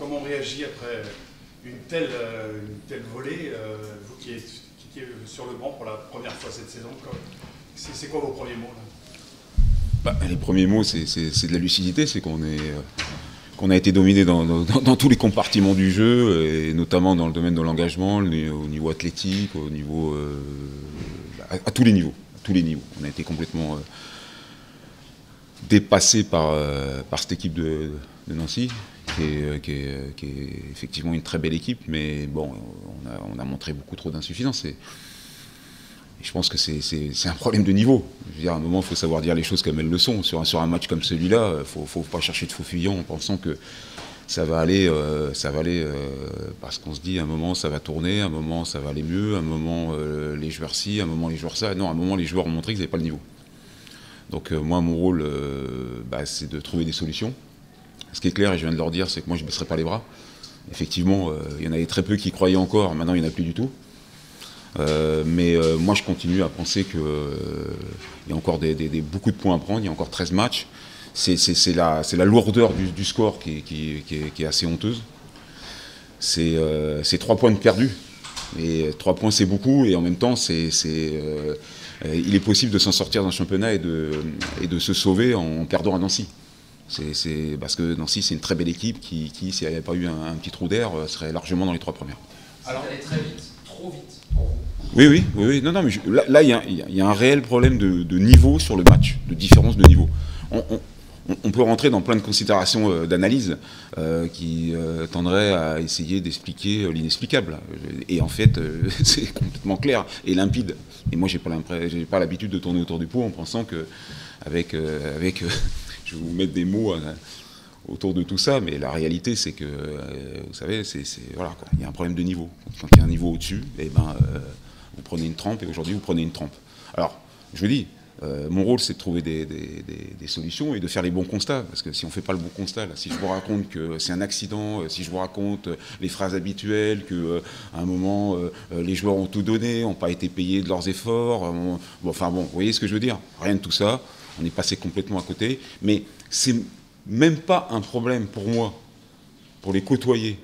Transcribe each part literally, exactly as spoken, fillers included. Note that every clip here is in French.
comment on réagit après une telle, une telle volée, euh, vous qui êtes, qui êtes sur le banc pour la première fois cette saison, c'est quoi vos premiers mots là? Bah, les premiers mots, c'est de la lucidité, c'est qu'on est... qu'on a été dominé dans, dans, dans tous les compartiments du jeu, et notamment dans le domaine de l'engagement, au niveau athlétique, au niveau, euh, à, à tous les niveaux, à tous les niveaux. On a été complètement euh, dépassé par, euh, par cette équipe de, de Nancy, qui est, euh, qui, est, euh, qui est effectivement une très belle équipe, mais bon, on a, on a montré beaucoup trop d'insuffisance. Et, et je pense que c'est un problème de niveau. Je veux dire, à un moment, il faut savoir dire les choses comme elles le sont. Sur un, sur un match comme celui-là, il ne faut, faut pas chercher de faux fuyants en pensant que ça va aller, euh, ça va aller euh, parce qu'on se dit, à un moment, ça va tourner, à un moment, ça va aller mieux, à un moment, euh, les joueurs ci, à un moment, les joueurs ça. Non, à un moment, les joueurs ont montré qu'ils n'avaient pas le niveau. Donc euh, moi, mon rôle, euh, bah, c'est de trouver des solutions. Ce qui est clair, et je viens de leur dire, c'est que moi, je ne baisserai pas les bras. Effectivement, il euh, y en avait très peu qui croyaient encore. Maintenant, il n'y en a plus du tout. Euh, mais euh, moi je continue à penser qu'il euh, y a encore des, des, des, beaucoup de points à prendre, il y a encore treize matchs. C'est la, la lourdeur du, du score qui, qui, qui, est, qui est assez honteuse. C'est euh, trois points de perdu. Et trois points c'est beaucoup, et en même temps c'est, c'est, euh, il est possible de s'en sortir dans le championnat et de, et de se sauver en perdant à Nancy. C'est, c'est, parce que Nancy c'est une très belle équipe qui, qui s'il n'y avait pas eu un, un petit trou d'air, serait largement dans les trois premières. Alors, elle est très vite, trop vite. Oui, oui, oui, oui. Non, non, mais je, là, là, il y, y a un réel problème de, de niveau sur le match, de différence de niveau. On, on, on peut rentrer dans plein de considérations euh, d'analyse euh, qui euh, tendraient à essayer d'expliquer euh, l'inexplicable. Et en fait, euh, c'est complètement clair et limpide. Et moi, j'ai pas j'ai pas l'habitude de tourner autour du pot en pensant que, avec, euh, avec, euh, je vais vous mettre des mots. Euh, autour de tout ça, mais la réalité c'est que, euh, vous savez, c'est, c'est, voilà, quoi. Il y a un problème de niveau. Quand il y a un niveau au-dessus, eh ben, euh, vous prenez une trempe, et aujourd'hui vous prenez une trempe. Alors, je vous dis, euh, mon rôle c'est de trouver des, des, des, des solutions et de faire les bons constats, parce que si on ne fait pas le bon constat, là, si je vous raconte que c'est un accident, si je vous raconte les phrases habituelles, qu'à euh, un moment, euh, les joueurs ont tout donné, n'ont pas été payés de leurs efforts, euh, bon, enfin bon, vous voyez ce que je veux dire? Rien de tout ça, on est passé complètement à côté, mais c'est... même pas un problème pour moi, pour les côtoyer,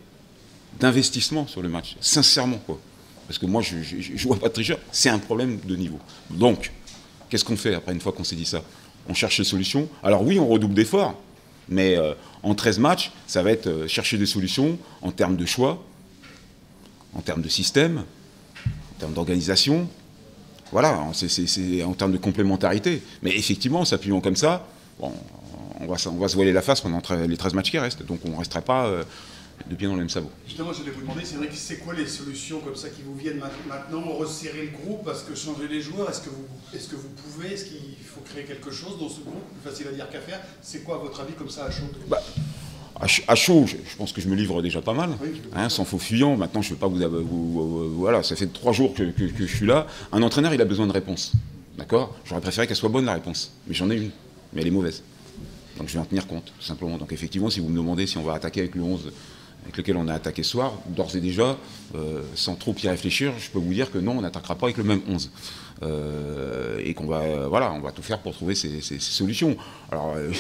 d'investissement sur le match, sincèrement quoi. Parce que moi, je ne vois pas de tricheur, c'est un problème de niveau. Donc, qu'est-ce qu'on fait après une fois qu'on s'est dit ça? On cherche des solutions. Alors oui, on redouble d'efforts, mais euh, en treize matchs, ça va être euh, chercher des solutions en termes de choix, en termes de système, en termes d'organisation, voilà, c'est, c'est, c'est, en termes de complémentarité. Mais effectivement, en s'appuyant comme ça, bon, On va, on va se voiler la face pendant les treize matchs qui restent, donc on ne restera pas euh, de pied dans le même sabot. Justement, je voulais vous demander, c'est vrai que c'est quoi les solutions comme ça qui vous viennent maintenant? Resserrer le groupe, parce que changer les joueurs, est-ce que, est que vous pouvez, est-ce qu'il faut créer quelque chose dans ce groupe? Plus facile à dire qu'à faire. C'est quoi à votre avis comme ça à chaud? bah, à, ch à chaud, je, je pense que je me livre déjà pas mal, oui, hein, sans faux fuyant. Maintenant, je ne veux pas vous, vous, vous, vous... Voilà, ça fait trois jours que, que, que je suis là. Un entraîneur, il a besoin de réponses, d'accord? J'aurais préféré qu'elle soit bonne, la réponse, mais j'en ai une, mais elle est mauvaise. Donc je vais en tenir compte, tout simplement. Donc effectivement, si vous me demandez si on va attaquer avec le onze avec lequel on a attaqué ce soir, d'ores et déjà, euh, sans trop y réfléchir, je peux vous dire que non, on n'attaquera pas avec le même onze. Euh, et qu'on va, euh, voilà, on va tout faire pour trouver ces, ces, ces solutions. Alors, euh,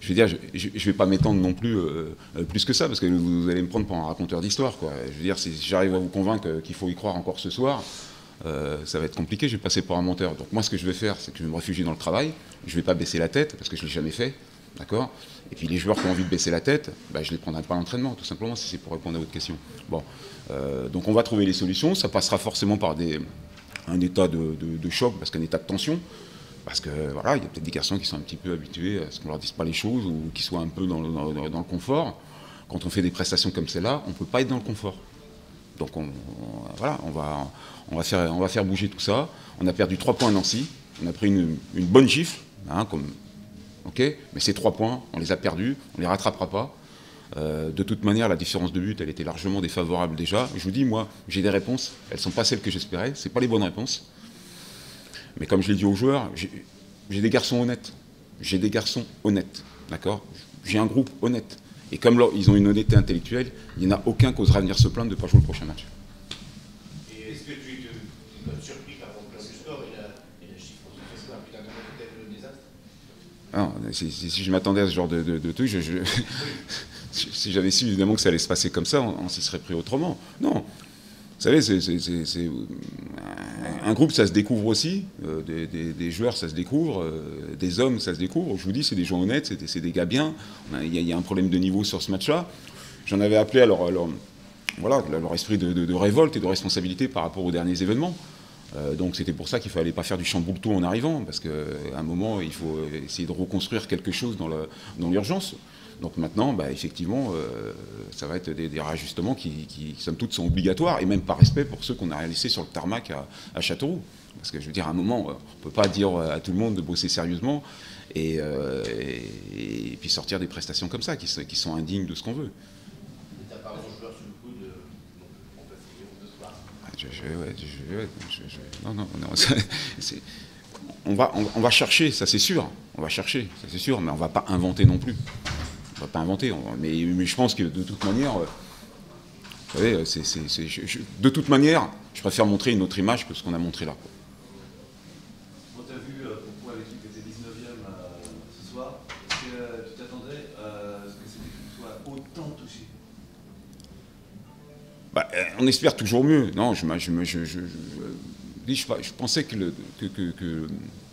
je veux dire, je ne vais pas m'étendre non plus euh, plus que ça, parce que vous, vous allez me prendre pour un raconteur d'histoire, quoi. Je veux dire, si j'arrive à vous convaincre qu'il faut y croire encore ce soir, Euh, ça va être compliqué, je vais passer pour un menteur. Donc moi, ce que je vais faire, c'est que je vais me réfugier dans le travail. Je ne vais pas baisser la tête, parce que je ne l'ai jamais fait, d'accord? Et puis les joueurs qui ont envie de baisser la tête, bah, je ne les prendrai pas à l'entraînement, tout simplement, si c'est pour répondre à votre question. Bon, euh, donc on va trouver les solutions. Ça passera forcément par des, un état de, de, de choc, parce qu'un état de tension, parce que voilà, il y a peut-être des garçons qui sont un petit peu habitués à ce qu'on leur dise pas les choses, ou qui soient un peu dans le, dans, dans, dans le confort. Quand on fait des prestations comme celle-là, on ne peut pas être dans le confort. Donc on, on, voilà, on va, on, va faire, on va faire bouger tout ça. On a perdu trois points à Nancy, on a pris une, une bonne gifle, hein, comme, okay, mais ces trois points, on les a perdus, on ne les rattrapera pas. Euh, de toute manière, la différence de but, elle était largement défavorable déjà. Je vous dis, moi, j'ai des réponses, elles ne sont pas celles que j'espérais, ce ne sont pas les bonnes réponses. Mais comme je l'ai dit aux joueurs, j'ai des garçons honnêtes. J'ai des garçons honnêtes, d'accord? J'ai un groupe honnête. Et comme là, ils ont une honnêteté intellectuelle, il n'y en a aucun qui osera venir se plaindre de ne pas jouer le prochain match. Et est-ce que tu te, tu te surpris par rapport au score et la, et la chiffre de ce soir, putain, comment était le désastre? Non, si, si, si je m'attendais à ce genre de, de, de truc, je, je... si j'avais su évidemment que ça allait se passer comme ça, on, on s'y serait pris autrement. Non. Vous savez, c'est, c'est, c'est, c'est... un groupe, ça se découvre aussi. Euh, des, des, des joueurs, ça se découvre. Euh, des hommes, ça se découvre. Je vous dis, c'est des gens honnêtes, c'est des, des gars bien. Il y, y a un problème de niveau sur ce match-là. J'en avais appelé à leur, leur, voilà, leur esprit de, de, de révolte et de responsabilité par rapport aux derniers événements. Euh, donc c'était pour ça qu'il ne fallait pas faire du chamboule-tout en arrivant, parce qu'à un moment, il faut essayer de reconstruire quelque chose dans, le, dans l'urgence. Donc maintenant, bah, effectivement, euh, ça va être des, des réajustements qui, qui, qui, somme toute, sont obligatoires, et même par respect pour ceux qu'on a réalisés sur le tarmac à, à Châteauroux. Parce que, je veux dire, à un moment, on ne peut pas dire à tout le monde de bosser sérieusement et, euh, et, et puis sortir des prestations comme ça, qui, qui sont indignes de ce qu'on veut. Je, je, ouais, je, ouais, je, je, non, non, non ça, on, va, on, on va chercher, ça c'est sûr. On va chercher, ça c'est sûr, mais on ne va pas inventer non plus. On va pas inventer. On, mais, mais je pense que de toute manière, vous savez, c'est, c'est, c'est, je, je, de toute manière, je préfère montrer une autre image que ce qu'on a montré là. On t'a vu pourquoi l'équipe était dix-neuvième euh, ce soir. Est-ce que euh, tu t'attendais euh, à ce que cette équipe soit autant touchée? Bah, on espère toujours mieux. Non, je, je, je, je, je, je, je pensais que, le, que, que, que,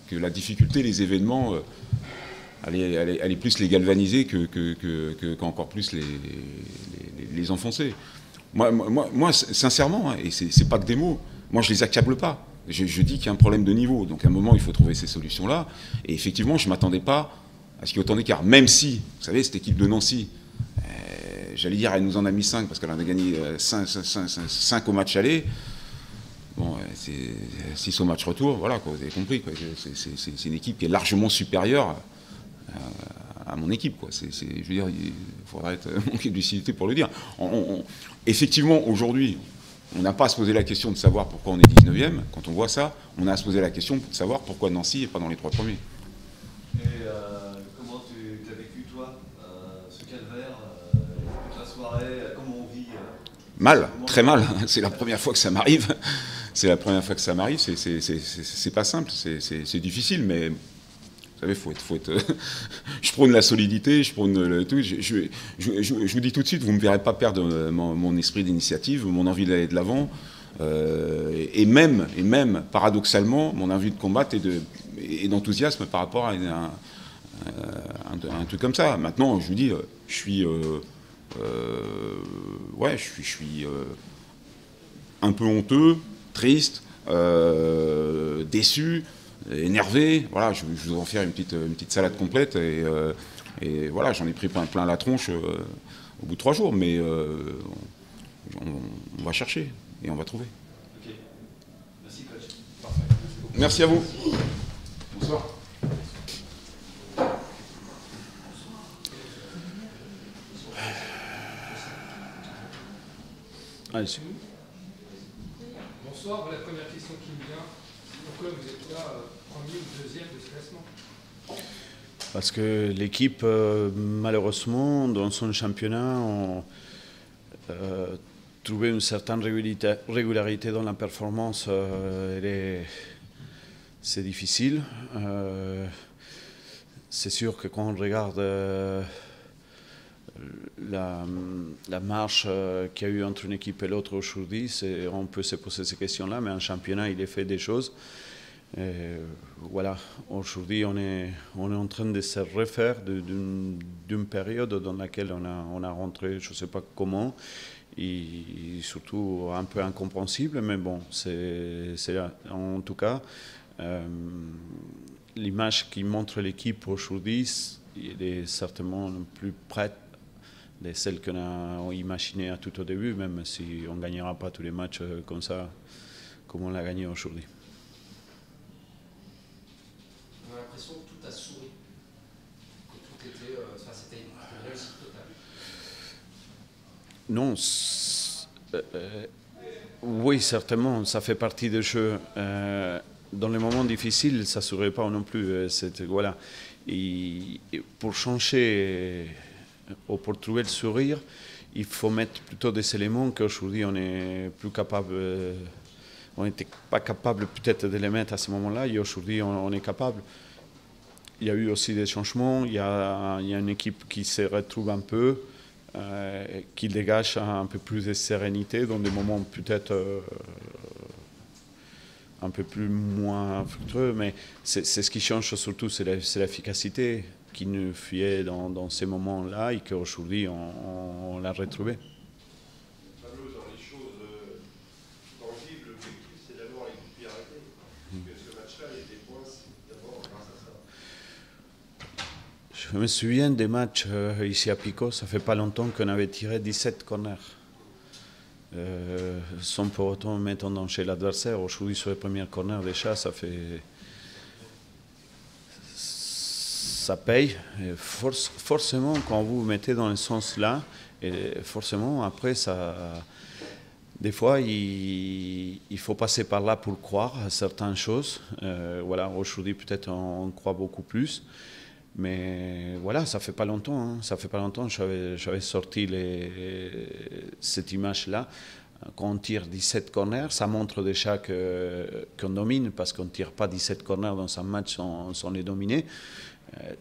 que la difficulté, les événements, euh, allaient, allaient, allaient plus les galvaniser que, que, que, que, qu'encore plus les, les, les, les enfoncer. Moi, moi, moi sincèrement, hein, et ce n'est pas que des mots, moi je ne les accable pas. Je, je dis qu'il y a un problème de niveau. Donc à un moment, il faut trouver ces solutions-là. Et effectivement, je ne m'attendais pas à ce qu'il y ait autant d'écart. Même si, vous savez, cette équipe de Nancy... J'allais dire, elle nous en a mis cinq parce qu'elle en a gagné cinq au match aller. Bon, c'est six au match retour, voilà, quoi, vous avez compris. Quoi. C'est, c'est, c'est une équipe qui est largement supérieure à, à mon équipe. Quoi. C'est, c'est, je veux dire, il faudrait être manqué de lucidité pour le dire. On, on, effectivement, aujourd'hui, on n'a pas à se poser la question de savoir pourquoi on est dix-neuvième. Quand on voit ça, on a à se poser la question de savoir pourquoi Nancy n'est pas dans les trois premiers. Et euh, comment tu as vécu, toi, euh, ce calvaire? Comment on vit? Mal, très mal. C'est la première fois que ça m'arrive. C'est la première fois que ça m'arrive. C'est, c'est, c'est, c'est pas simple, c'est, c'est, c'est difficile, mais vous savez, faut être, faut être. Je prône la solidité, je prône le tout. Je, je, je, je, je vous dis tout de suite, vous ne me verrez pas perdre mon, mon esprit d'initiative, mon envie d'aller de l'avant, euh, et même, et même, paradoxalement, mon envie de combattre et, de, et d'enthousiasme par rapport à un, un, un, un truc comme ça. Maintenant, je vous dis, je suis. Euh, Euh, ouais, je suis, je suis euh, un peu honteux, triste, euh, déçu, énervé. Voilà, je, je vous en faire une petite, une petite salade complète et, euh, et voilà, j'en ai pris plein, plein la tronche euh, au bout de trois jours, mais euh, on, on, on va chercher et on va trouver. Ok. Merci, coach. Parfait. Merci, Merci à vous. Bonsoir. Allez. Bonsoir, la première question qui me vient, pourquoi vous êtes là, premier ou deuxième de ce classement? Parce que l'équipe, malheureusement, dans son championnat, on euh, trouvé une certaine régularité dans la performance. Euh, elle est, c'est difficile. Euh, c'est sûr que quand on regarde... Euh, La, la marche euh, qu'il y a eu entre une équipe et l'autre aujourd'hui, c'est, on peut se poser ces questions-là, mais en championnat, il est fait des choses. Et voilà, aujourd'hui, on est, on est en train de se refaire de, d'une, d'une période dans laquelle on a, on a rentré, je ne sais pas comment, et, et surtout un peu incompréhensible, mais bon, c'est, c'est en tout cas, euh, l'image qui montre l'équipe aujourd'hui, elle est certainement plus prête de celle qu'on a imaginée à tout au début, même si on ne gagnera pas tous les matchs comme ça, comme on l'a gagné aujourd'hui. On a l'impression que tout a souri, que tout était, euh, enfin, c'était une réussite totale. Non, euh, oui, certainement, ça fait partie des jeux. Euh, dans les moments difficiles, ça ne sourit pas non plus. Voilà. Et pour changer ou pour trouver le sourire, il faut mettre plutôt des éléments qu'aujourd'hui on n'est plus capable, on n'était pas capable peut-être de les mettre à ce moment-là, et aujourd'hui on, on est capable. Il y a eu aussi des changements, il y a, il y a une équipe qui se retrouve un peu, euh, qui dégage un peu plus de sérénité dans des moments peut-être euh, un peu plus moins fructueux, mais c'est ce qui change surtout, c'est l'efficacité qui nous fuyait dans, dans ces moments-là et qu'aujourd'hui on, on l'a retrouvée. Je me souviens des matchs euh, ici à Pico, ça fait pas longtemps qu'on avait tiré dix-sept corners, euh, sans pour autant mettre en danger l'adversaire. Aujourd'hui, sur les premiers corners, déjà, ça fait. Ça paye. Et force, forcément, quand vous vous mettez dans le sens là, et forcément, après, ça. Des fois, il, il faut passer par là pour croire à certaines choses. Euh, voilà, aujourd'hui, peut-être, on, on croit beaucoup plus. Mais voilà, ça fait pas longtemps, hein. Ça fait pas longtemps que j'avais sorti les, cette image-là. Quand on tire dix-sept corners, ça montre déjà que, qu'on domine, parce qu'on ne tire pas dix-sept corners dans un match sans, sans les dominer.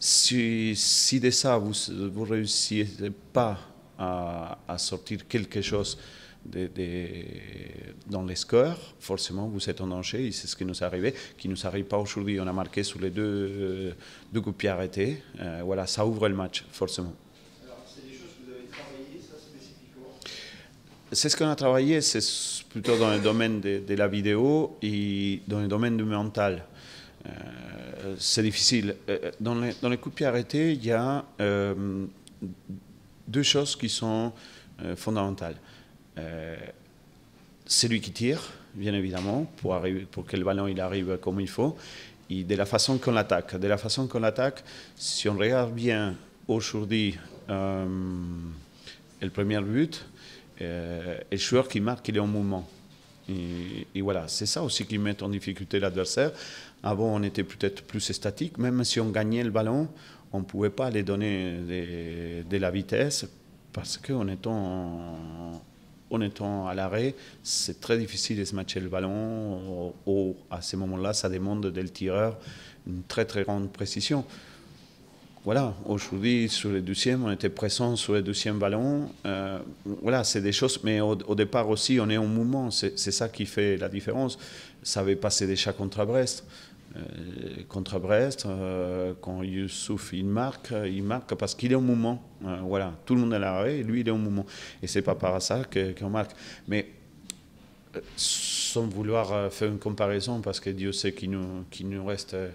Si, si de ça, vous ne réussissez pas à, à sortir quelque chose de, de, dans les scores, forcément vous êtes en danger, et c'est ce qui nous est arrivé, qui ne nous arrive pas aujourd'hui. On a marqué sur les deux, euh, deux coups de pied arrêtés, euh, voilà, ça ouvre le match, forcément. Alors, c'est des choses que vous avez travaillées, ça spécifiquement ? C'est ce qu'on a travaillé, c'est plutôt dans le domaine de, de la vidéo et dans le domaine du mental. Euh, c'est difficile. Dans les, dans les coups de pied arrêtés, il y a euh, deux choses qui sont euh, fondamentales. Euh, c'est lui qui tire, bien évidemment, pour, arriver, pour que le ballon il arrive comme il faut, et de la façon qu'on l'attaque. De la façon qu'on l'attaque, si on regarde bien aujourd'hui euh, le premier but, euh, le joueur qui marque, il est en mouvement. Et, et voilà, c'est ça aussi qui met en difficulté l'adversaire. Avant, on était peut-être plus statique, même si on gagnait le ballon, on ne pouvait pas les donner de, de la vitesse, parce qu'on était en... En étant à l'arrêt, c'est très difficile de se matcher le ballon. Ou, ou, à ces moments-là, ça demande dès le tireur une très très grande précision. Voilà, aujourd'hui, sur les deuxièmes, on était présent sur les deuxièmes ballons. Euh, voilà, c'est des choses, mais au, au départ aussi, on est en mouvement. C'est ça qui fait la différence. Ça avait passé déjà contre Brest. Euh, contre Brest, euh, quand Youssouf il marque, il marque parce qu'il est au mouvement. Euh, voilà, tout le monde est à l'arrêt, lui il est au mouvement. Et c'est pas par hasard qu'on marque. Mais euh, sans vouloir faire une comparaison, parce que Dieu sait qu'il nous, qu'il nous reste, euh,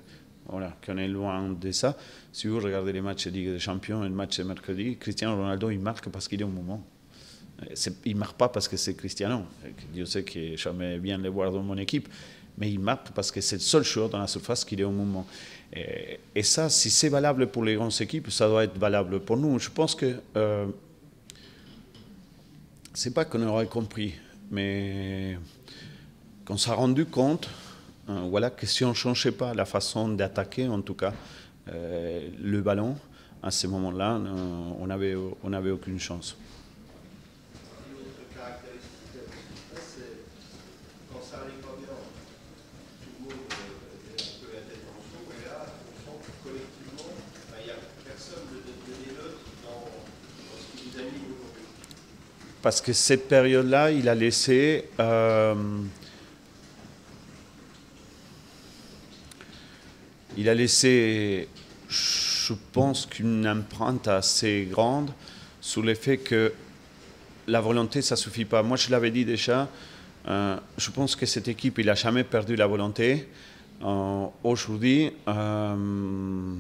voilà, qu'on est loin de ça. Si vous regardez les matchs de Ligue des Champions et le match de mercredi, Cristiano Ronaldo il marque parce qu'il est au mouvement. Il ne marque pas parce que c'est Cristiano. Dieu sait que j'aime bien le voir dans mon équipe. Mais il marque parce que c'est le seul joueur dans la surface qu'il est au moment. Et, et ça, si c'est valable pour les grandes équipes, ça doit être valable pour nous. Je pense que euh, c'est pas qu'on aurait compris, mais qu'on s'est rendu compte, hein, voilà, que si on ne changeait pas la façon d'attaquer, en tout cas, euh, le ballon, à ce moment-là, euh, on n'avait on avait aucune chance. Parce que cette période-là, il a laissé euh, il a laissé, je pense, qu'une empreinte assez grande sur le fait que la volonté, ça ne suffit pas. Moi, je l'avais dit déjà, euh, je pense que cette équipe, il n'a jamais perdu la volonté. Euh, Aujourd'hui, euh,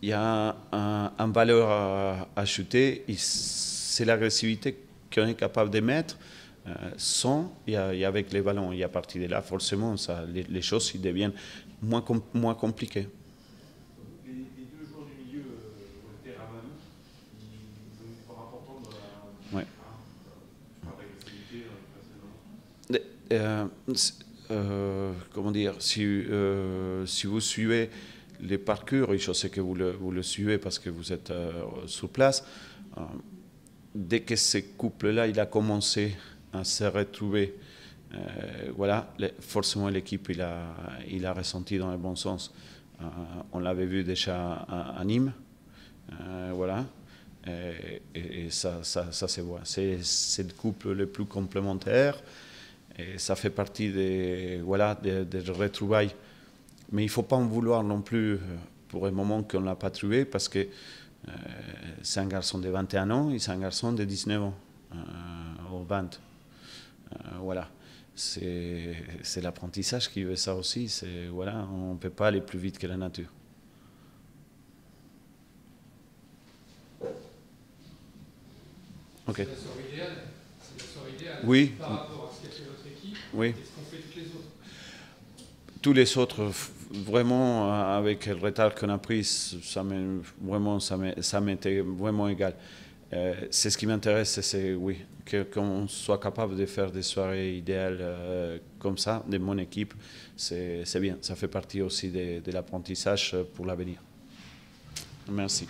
il y a un, un valeur à ajouter. C'est l'agressivité qu'on est capable d'émettre euh, sans et avec les ballons. Et à partir de là, forcément, ça, les, les choses ils deviennent moins, com moins compliquées. Les, les deux joueurs du milieu, Walter et Ramanou, ils ont une part importante dans la, ouais. Hein, l'agressivité. Euh, euh, comment dire, si, euh, si vous suivez les parcours, et je sais que vous le, vous le suivez parce que vous êtes euh, sur place, euh, dès que ce couple-là, il a commencé à se retrouver, euh, voilà, forcément l'équipe, il a, il a ressenti dans le bon sens. Euh, on l'avait vu déjà à, à Nîmes, euh, voilà. Et, et, et ça, ça, ça se voit. C'est le couple le plus complémentaire. Et ça fait partie des, voilà, des, des retrouvailles. Mais il ne faut pas en vouloir non plus pour un moment qu'on ne l'a pas trouvé, parce que euh, c'est un garçon de vingt et un ans et c'est un garçon de dix-neuf ans, euh, ou vingt. Euh, voilà. C'est l'apprentissage qui veut ça aussi. Voilà, on ne peut pas aller plus vite que la nature. Okay. C'est la soirée idéale, c'est la soirée idéale oui. Par rapport à ce qu'a fait votre équipe, oui. Qu'est-ce qu'on fait toutes les autres? Tous les autres, vraiment, avec le retard qu'on a pris, ça m'était vraiment, ça vraiment égal. Euh, c'est ce qui m'intéresse, c'est oui, qu'on soit capable de faire des soirées idéales euh, comme ça, de mon équipe, c'est bien. Ça fait partie aussi de, de l'apprentissage pour l'avenir. Merci.